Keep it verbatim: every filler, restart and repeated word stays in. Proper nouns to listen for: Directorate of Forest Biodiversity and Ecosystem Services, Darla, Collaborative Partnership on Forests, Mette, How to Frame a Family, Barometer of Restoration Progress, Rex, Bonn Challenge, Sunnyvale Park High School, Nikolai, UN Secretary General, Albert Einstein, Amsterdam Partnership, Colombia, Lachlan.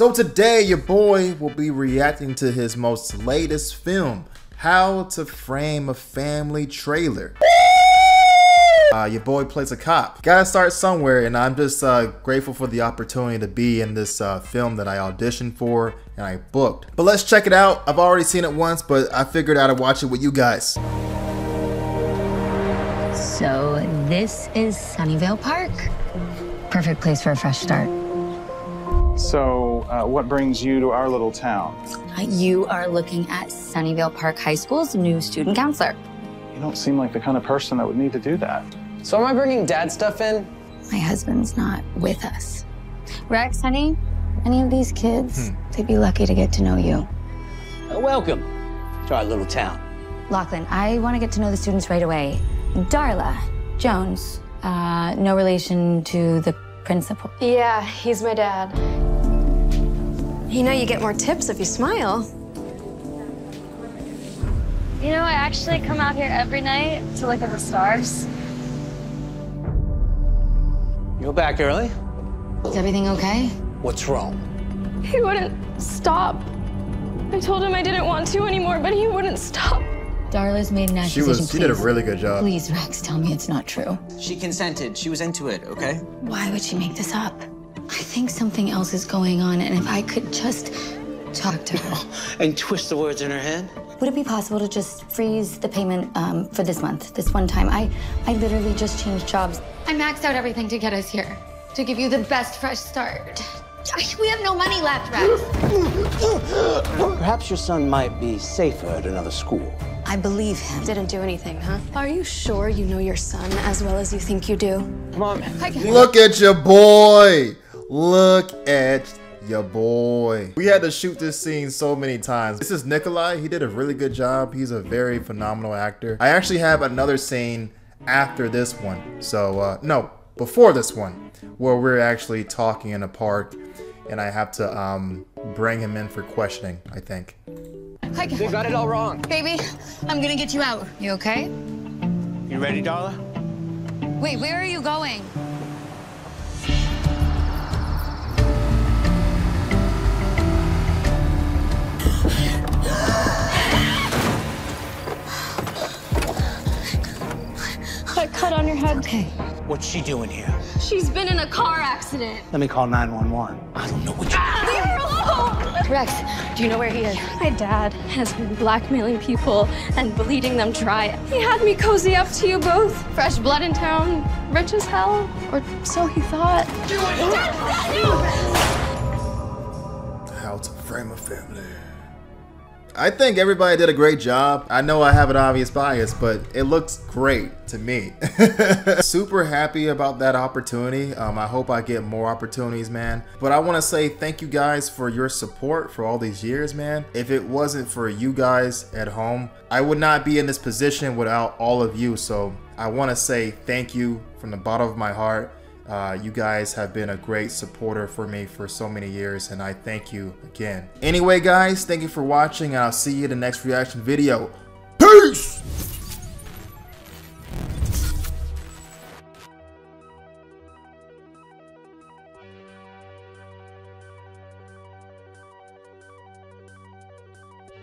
So today your boy will be reacting to his most latest film, How to Frame a Family trailer. Uh, your boy plays a cop. Gotta start somewhere, and I'm just uh, grateful for the opportunity to be in this uh, film that I auditioned for and I booked. But let's check it out. I've already seen it once, but I figured I'd watch it with you guys. So this is Sunnyvale Park. Perfect place for a fresh start. So uh, what brings you to our little town? You are looking at Sunnyvale Park High School's new student counselor. You don't seem like the kind of person that would need to do that. So am I bringing dad stuff in? My husband's not with us. Rex, honey, any of these kids, hmm. they'd be lucky to get to know you. Welcome to our little town. Lachlan, I want to get to know the students right away. Darla Jones, uh, no relation to the principal. Yeah, he's my dad. You know, you get more tips if you smile. You know, I actually come out here every night to look at the stars. You're back early? Is everything okay? What's wrong? He wouldn't stop. I told him I didn't want to anymore, but he wouldn't stop. Darla's made an accusation. She was, she did a really good job. Please, Rex, tell me it's not true. She consented. She was into it, okay? Why would she make this up? I think something else is going on, and if I could just talk to her. And twist the words in her head? Would it be possible to just freeze the payment um, for this month, this one time? I, I literally just changed jobs. I maxed out everything to get us here, to give you the best fresh start. We have no money left, Rex. Perhaps your son might be safer at another school. I believe him. Didn't do anything, huh? Are you sure you know your son as well as you think you do? Mom, look at your boy. Look at your boy. We had to shoot this scene so many times. This is Nikolai. He did a really good job. He's a very phenomenal actor. I actually have another scene after this one. So, uh, no, before this one, where we're actually talking in a park and I have to um, bring him in for questioning, I think. I got, you got it all wrong. Baby, I'm gonna get you out. You okay? You ready, Darla? Wait, where are you going? That cut on your head. Okay. What's she doing here? She's been in a car accident. Let me call nine one one. I don't know what you... Ah! Rex, do you know where he is? My dad has been blackmailing people and bleeding them dry. He had me cozy up to you both. Fresh blood in town, rich as hell, or so he thought. Do it! How to Frame a Family. I think everybody did a great job. I know I have an obvious bias, but it looks great to me. Super happy about that opportunity. Um, I hope I get more opportunities, man. But I want to say thank you guys for your support for all these years, man. If it wasn't for you guys at home, I would not be in this position without all of you. So I want to say thank you from the bottom of my heart. Uh, you guys have been a great supporter for me for so many years, and I thank you again. Anyway, guys, thank you for watching, and I'll see you in the next reaction video. Peace!